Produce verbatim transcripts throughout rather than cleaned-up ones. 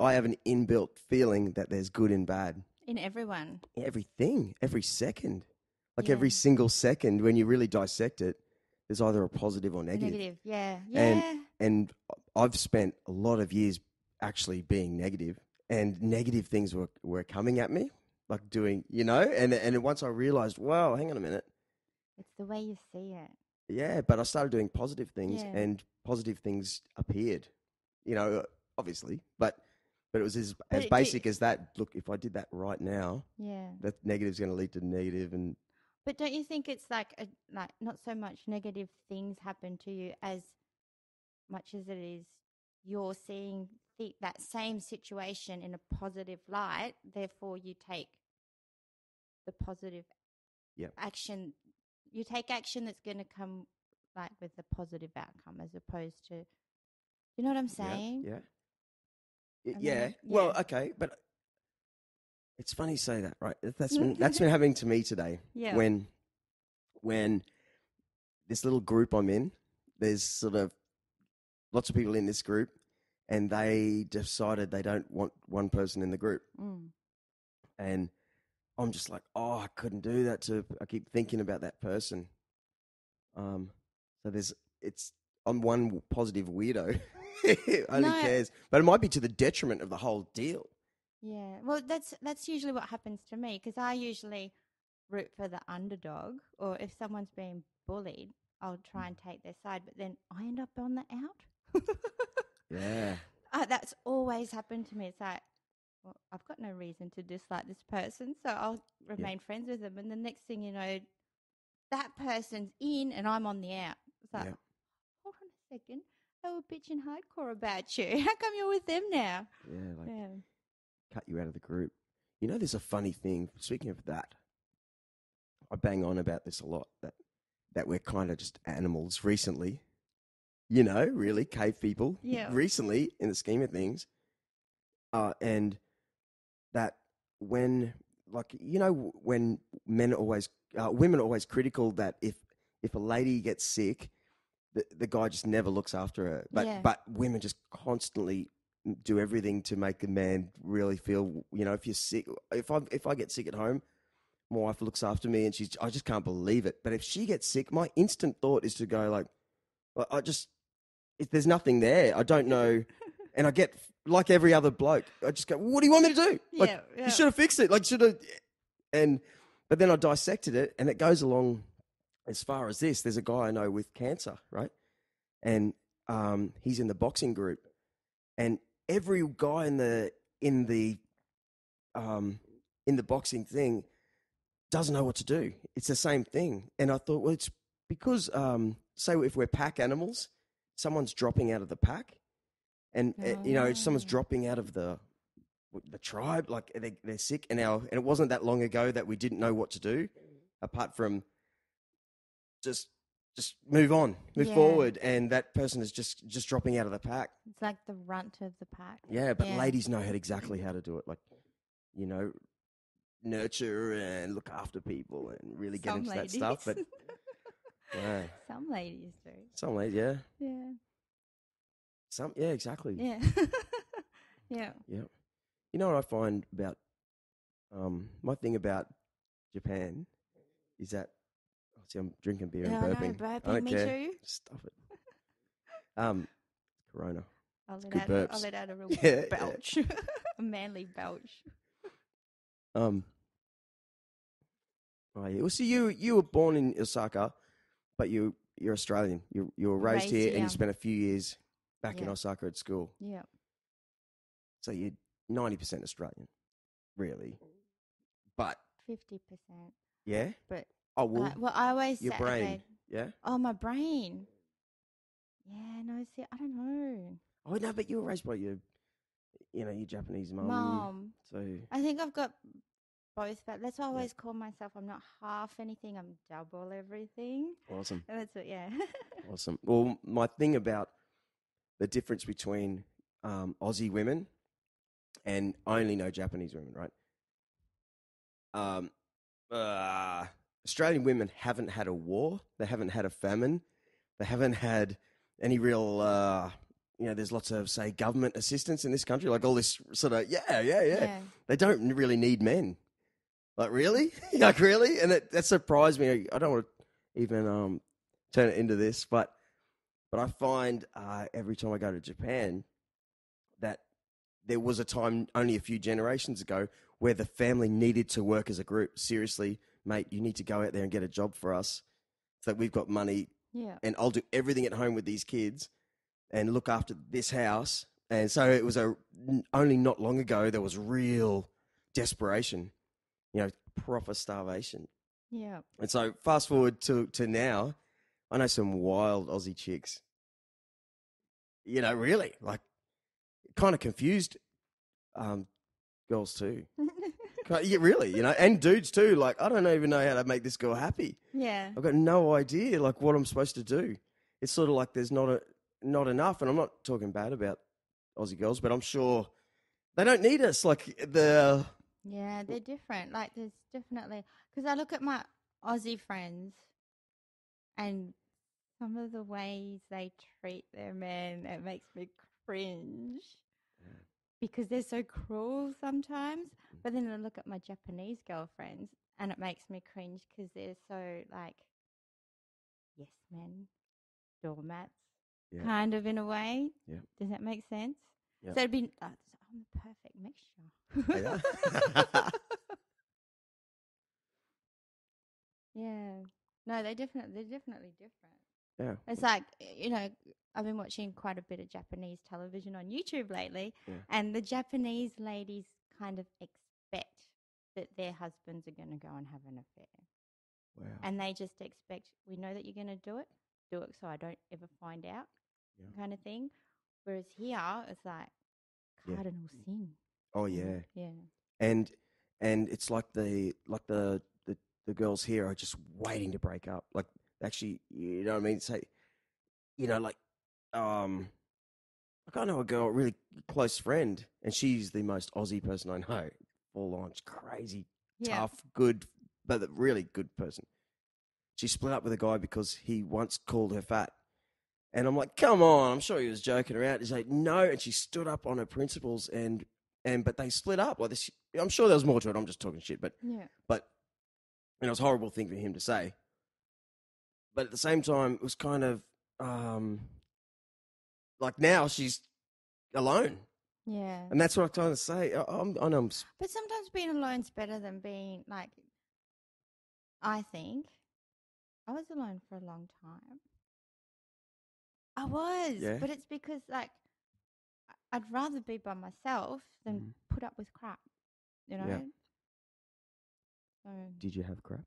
I have an inbuilt feeling that there's good and bad. In everyone. Everything. Every second. Like yeah. every single second, when you really dissect it, there's either a positive or negative. Negative, yeah. yeah. And, and I've spent a lot of years actually being negative, and negative things were, were coming at me, like doing, you know, and, and once I realised, wow, hang on a minute. It's the way you see it. Yeah, but I started doing positive things yeah. and positive things appeared, you know, obviously, but... But it was as, as basic as that. Look, if I did that right now, yeah, that negative is going to lead to negative. And but don't you think it's like a, like not so much negative things happen to you as much as it is you're seeing the, that same situation in a positive light. Therefore, you take the positive yep. action. You take action that's going to come like with a positive outcome, as opposed to, you know what I'm saying? Yeah. yeah. It, yeah. Then, yeah, well, okay, but it's funny you say that, right? That's been, that's been happening to me today. Yeah. When, when this little group I'm in, there's sort of lots of people in this group, and they decided they don't want one person in the group, mm. and I'm just like, oh, I couldn't do that. To I keep thinking about that person. Um, so there's it's I'm one positive weirdo. Only no. cares, but it might be to the detriment of the whole deal. Yeah, well, that's that's usually what happens to me, because I usually root for the underdog, or if someone's being bullied, I'll try and take their side, but then I end up on the out. yeah, oh, that's always happened to me. It's like, well, I've got no reason to dislike this person, so I'll remain yeah. friends with them, and the next thing you know, that person's in, and I'm on the out. It's like, yeah. hold on a second. They were bitching hardcore about you. How come you're with them now? Yeah, like yeah. cut you out of the group. You know, there's a funny thing. Speaking of that, I bang on about this a lot, that, that we're kind of just animals recently. You know, really, cave people. Yeah. Recently, in the scheme of things. Uh, and that when, like, you know, when men always, uh, women are always critical that if if a lady gets sick, The, the guy just never looks after her, but yeah. but women just constantly do everything to make the man really feel. You know, if you're sick, if I if I get sick at home, my wife looks after me, and she's I just can't believe it. But if she gets sick, my instant thought is to go like, I, I just if there's nothing there. I don't know, and I get like every other bloke. I just go, what do you want me to do? Like yeah, yeah. you should have fixed it. Like should have, and but then I dissected it, and it goes along. As far as this, there's a guy I know with cancer, right? And um, he's in the boxing group, and every guy in the in the um, in the boxing thing doesn't know what to do. It's the same thing. And I thought, well, it's because um, say if we're pack animals, someone's dropping out of the pack, and oh, uh, you know yeah. someone's dropping out of the the tribe, like they, they're sick. And our and it wasn't that long ago that we didn't know what to do, apart from. Just, just move on, move yeah. forward, and that person is just, just dropping out of the pack. It's like the runt of the pack. Yeah, but yeah. ladies know how exactly how to do it. Like, you know, nurture and look after people and really get Some into ladies. That stuff. But yeah. Some ladies do. Some ladies, yeah. Yeah. Some, yeah, exactly. Yeah. yeah. Yeah. You know what I find about um, my thing about Japan is that. See, I'm drinking beer no, and burping. No, burping. I don't me care. Too. Stuff it. Um, Corona. I'll let, good out burps. A, I'll let out a real yeah, belch, yeah. a manly belch. Um. Right. Well, see, you you were born in Osaka, but you you're Australian. You you were raised, raised here, yeah. and you spent a few years back yeah. in Osaka at school. Yeah. So you're ninety percent Australian, really, but fifty percent. Yeah. But. Oh, well, uh, well, I always your say... Your brain, okay, yeah? Oh, my brain. Yeah, no, see, I don't know. Oh, no, but you were raised by your, you know, your Japanese mum. Mum. So... I think I've got both, but that's why I always yeah. call myself. I'm not half anything, I'm double everything. Awesome. And that's what, yeah. awesome. Well, my thing about the difference between um, Aussie women and I only know Japanese women, right? Um... Uh, Australian women haven't had a war. They haven't had a famine. They haven't had any real uh, you know, there's lots of, say, government assistance in this country, like all this sort of, yeah, yeah, yeah. yeah. They don't really need men. Like, really? like, really? And it, that surprised me. I don't want to even um, turn it into this, but but I find uh, every time I go to Japan that there was a time only a few generations ago where the family needed to work as a group. Seriously, mate, you need to go out there and get a job for us so that we've got money. Yeah. And I'll do everything at home with these kids and look after this house. And so it was a, only not long ago, there was real desperation, you know, proper starvation. Yeah. And so fast forward to, to now, I know some wild Aussie chicks, you know, really like kind of confused um, girls too. Yeah, really, you know, and dudes too. Like, I don't even know how to make this girl happy. Yeah. I've got no idea like what I'm supposed to do. It's sort of like there's not a, not enough, and I'm not talking bad about Aussie girls, but I'm sure they don't need us. Like the yeah, they're different. Like there's definitely, because I look at my Aussie friends, and some of the ways they treat their men, it makes me cringe because they're so cruel sometimes. But then I look at my Japanese girlfriends, and it makes me cringe because they're so like yes men, doormats. Yeah. Kind of in a way. Yeah. Does that make sense? Yeah. So it'd be like, I'm the perfect mixture. Yeah. Yeah. No, they definitely they're definitely different. Yeah. It's like, you know, I've been watching quite a bit of Japanese television on YouTube lately, yeah. and the Japanese ladies kind of expect that their husbands are going to go and have an affair. Wow. And they just expect, we know that you're going to do it, do it so I don't ever find out. Yeah. Kind of thing. Whereas here it's like cardinal yeah. sin. Oh yeah. Yeah. And and it's like the like the, the, the girls here are just waiting to break up. Like actually, you know what I mean? Say, you know, like um like I know a girl, a really close friend, and she's the most Aussie person I know. Full on, crazy, yeah. tough, good, but really good person. She split up with a guy because he once called her fat. And I'm like, come on, I'm sure he was joking around. He's like, no, and she stood up on her principles and, and but they split up. Like this, I'm sure there was more to it. I'm just talking shit. But, yeah. but and it was a horrible thing for him to say. But at the same time, it was kind of um, like now she's alone. Yeah. And that's what I'm trying to say. I, I'm, I know I'm sp- But sometimes being alone's better than being like, I think. I was alone for a long time. I was, yeah. but it's because like I'd rather be by myself than mm. put up with crap, you know. Yeah. So did you have crap?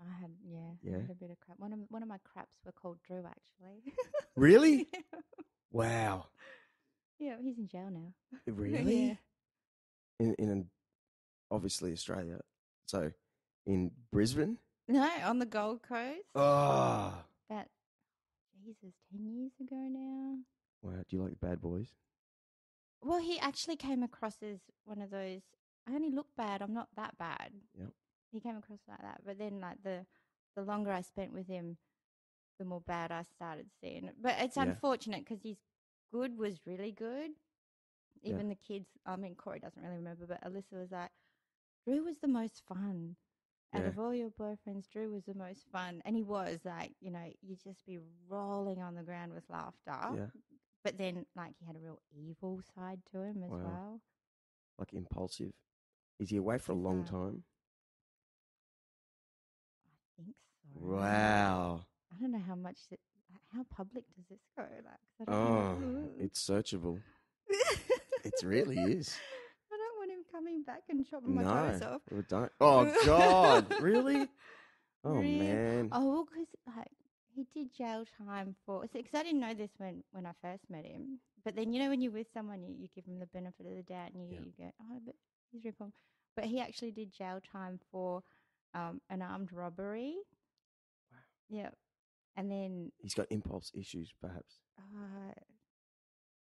I had, yeah, yeah. I had a bit of crap. One of one of my craps were called Drew, actually. Really? Yeah. Wow. Yeah, he's in jail now. Really? Yeah. In in obviously Australia, so in Brisbane. No, on the Gold Coast. Oh. About, Jesus, ten years ago now. Wow, do you like the bad boys? Well, he actually came across as one of those, I only look bad, I'm not that bad. Yep. He came across like that. But then, like, the, the longer I spent with him, the more bad I started seeing. But it's yeah. unfortunate because his good was really good. Even yeah. the kids, I mean, Corey doesn't really remember, but Alyssa was like, Drew was the most fun. Out yeah. of all your boyfriends, Drew was the most fun. And he was, like, you know, you'd just be rolling on the ground with laughter. Yeah. But then, like, he had a real evil side to him as wow. well. Like impulsive. Is he away for a long uh, time? I think so. Wow. I don't know how much, it, how public does this go? Like, I don't oh, know. It's searchable. It really is. Coming back and chopping my toes off. No, don't. Oh, God. Really? Oh, really? Man. Oh, well, because like, he did jail time for, because I didn't know this when, when I first met him. But then, you know, when you're with someone, you, you give them the benefit of the doubt and you, yeah. you go, oh, but he's reformed. But he actually did jail time for um, an armed robbery. Wow. Yeah. And then. He's got impulse issues, perhaps. Uh,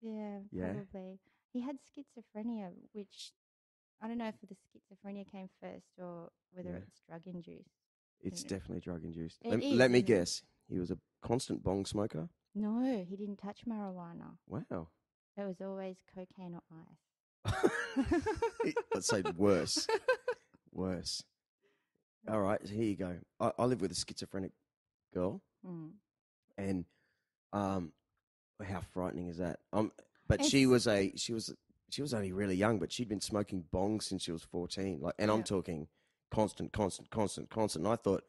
yeah, yeah, probably. He had schizophrenia, which. I don't know if the schizophrenia came first or whether yeah. it's drug-induced. It's definitely drug-induced. It let, let me guess. He was a constant bong smoker. No, he didn't touch marijuana. Wow. It was always cocaine or ice. Let's say worse. Worse. All right, so here you go. I, I live with a schizophrenic girl. Mm. And um, how frightening is that? Um, but it's, she was a she was she was only really young, but she'd been smoking bong since she was fourteen. Like, and yeah. I'm talking constant, constant, constant, constant. And I thought,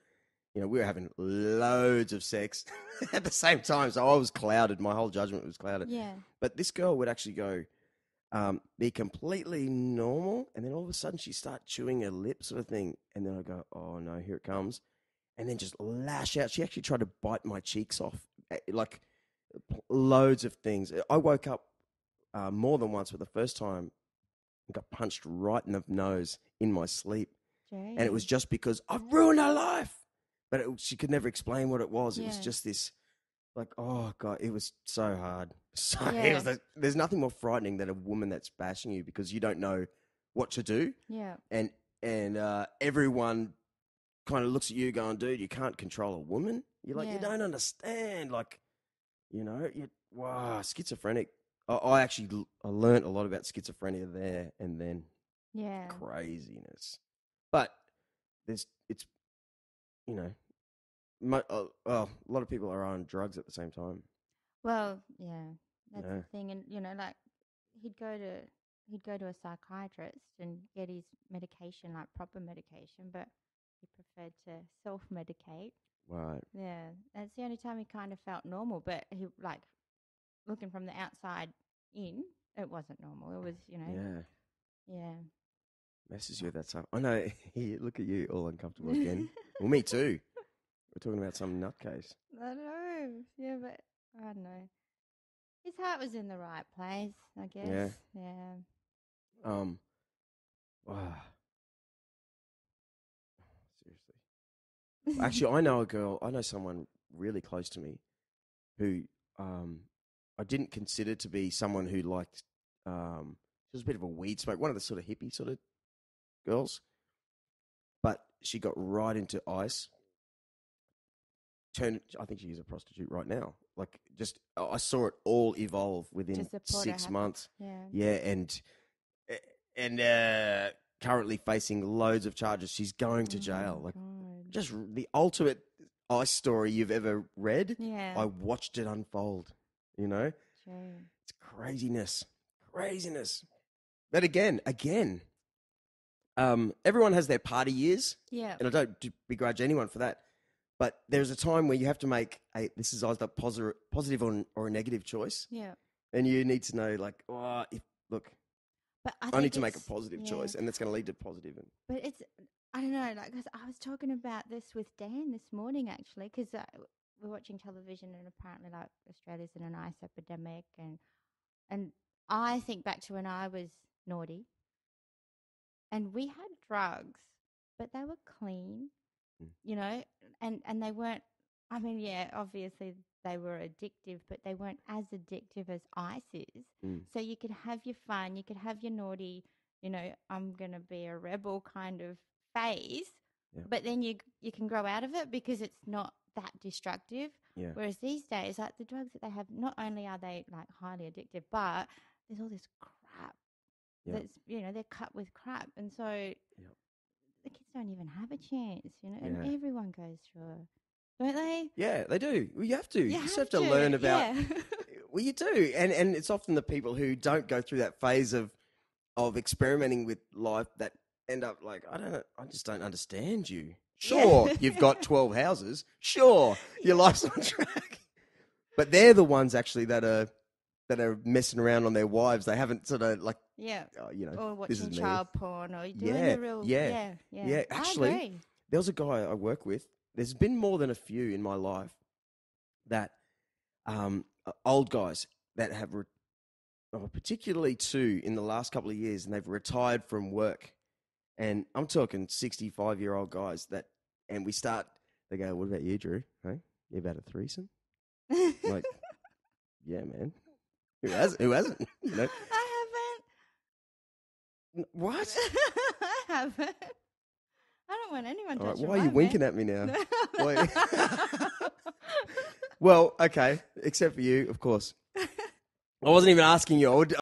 you know, we were having loads of sex at the same time, so I was clouded. My whole judgment was clouded. Yeah. But this girl would actually go um, be completely normal, and then all of a sudden she start chewing her lip, sort of thing, and then I go, oh no, here it comes. And then just lash out. She actually tried to bite my cheeks off, like loads of things. I woke up uh, more than once, but the first time I got punched right in the nose in my sleep. Jay. And it was just because I've ruined her life. But it, she could never explain what it was. It yeah. was just this, like, oh, God, it was so hard. So yeah. it was like, there's nothing more frightening than a woman that's bashing you because you don't know what to do. Yeah. And, and uh, everyone kind of looks at you going, dude, you can't control a woman. You're like, yeah. you don't understand. Like, you know, you, wow, schizophrenic. I, I actually l- I learned a lot about schizophrenia there and then. Yeah. Craziness. But there's it's, you know, my, uh, uh, a lot of people are on drugs at the same time. Well, yeah, that's yeah. the thing. And, you know, like he'd go to he'd go to a psychiatrist and get his medication, like proper medication, but he preferred to self-medicate. Right. Yeah, that's the only time he kind of felt normal. But he, like, looking from the outside in, it wasn't normal. It was, you know. Yeah. Yeah. Messes you with that stuff. I know. Look at you, all uncomfortable again. Well, me too. We're talking about some nutcase. I know. Yeah, but I don't know. His heart was in the right place, I guess. Yeah. Yeah. Um. Wow. Seriously. Actually, I know a girl. I know someone really close to me, who um I didn't consider to be someone who liked um. She was a bit of a weed smoke, one of the sort of hippie sort of girls. But she got right into ice. Turned, I think she is a prostitute right now. Like, just, I saw it all evolve within six months. Yeah. Yeah. And, and, uh, currently facing loads of charges. She's going to jail. Like, God. Just the ultimate ice story you've ever read. Yeah. I watched it unfold, you know? True. It's craziness. Craziness. But again, again. Um, everyone has their party years, yeah, and I don't d- begrudge anyone for that. But there's a time where you have to make a this is either posi- positive or, n- or a negative choice, yeah. And you need to know, like, oh, if, look, but I, I need to make a positive yeah. choice, and that's going to lead to positive. And but it's I don't know, like, cause I was talking about this with Dan this morning actually, because uh, we're watching television, and apparently, like, Australia's in an ice epidemic, and and I think back to when I was naughty. And we had drugs, but they were clean, mm. you know, and, and they weren't, I mean, yeah, obviously they were addictive, but they weren't as addictive as ice is. Mm. So you could have your fun, you could have your naughty, you know, I'm going to be a rebel kind of phase, yeah. but then you you can grow out of it because it's not that destructive. Yeah. Whereas these days, like, the drugs that they have, not only are they, like, highly addictive, but there's all this crap. Yep. That's, you know, they're cut with crap, and so yep. the kids don't even have a chance, you know. Yeah. And everyone goes through, don't they? Yeah, they do. Well, you have to. You, you have, just have to, to learn about. Yeah. Well, you do, and and it's often the people who don't go through that phase of of experimenting with life that end up like, I don't know, I just don't understand you. Sure, yeah. You've got twelve houses. Sure, your yeah. life's on track. But they're the ones actually that are. that are messing around on their wives. They haven't sort of like, yeah, oh, you know, or watching child me. porn or doing yeah, the real, yeah, yeah, yeah. yeah. Actually, there was a guy I work with. There's been more than a few in my life that, um, old guys that have, re- oh, particularly two in the last couple of years, and they've retired from work. And I'm talking sixty-five year old guys that, and we start, they go, what about you, Drew? Hey, you about a threesome? Like, yeah, man. Who hasn't? Who hasn't? You know? I haven't. What? I haven't. I don't want anyone to. Right, why are you winking man. at me now? Why? Well, okay, except for you, of course. I wasn't even asking you. I would,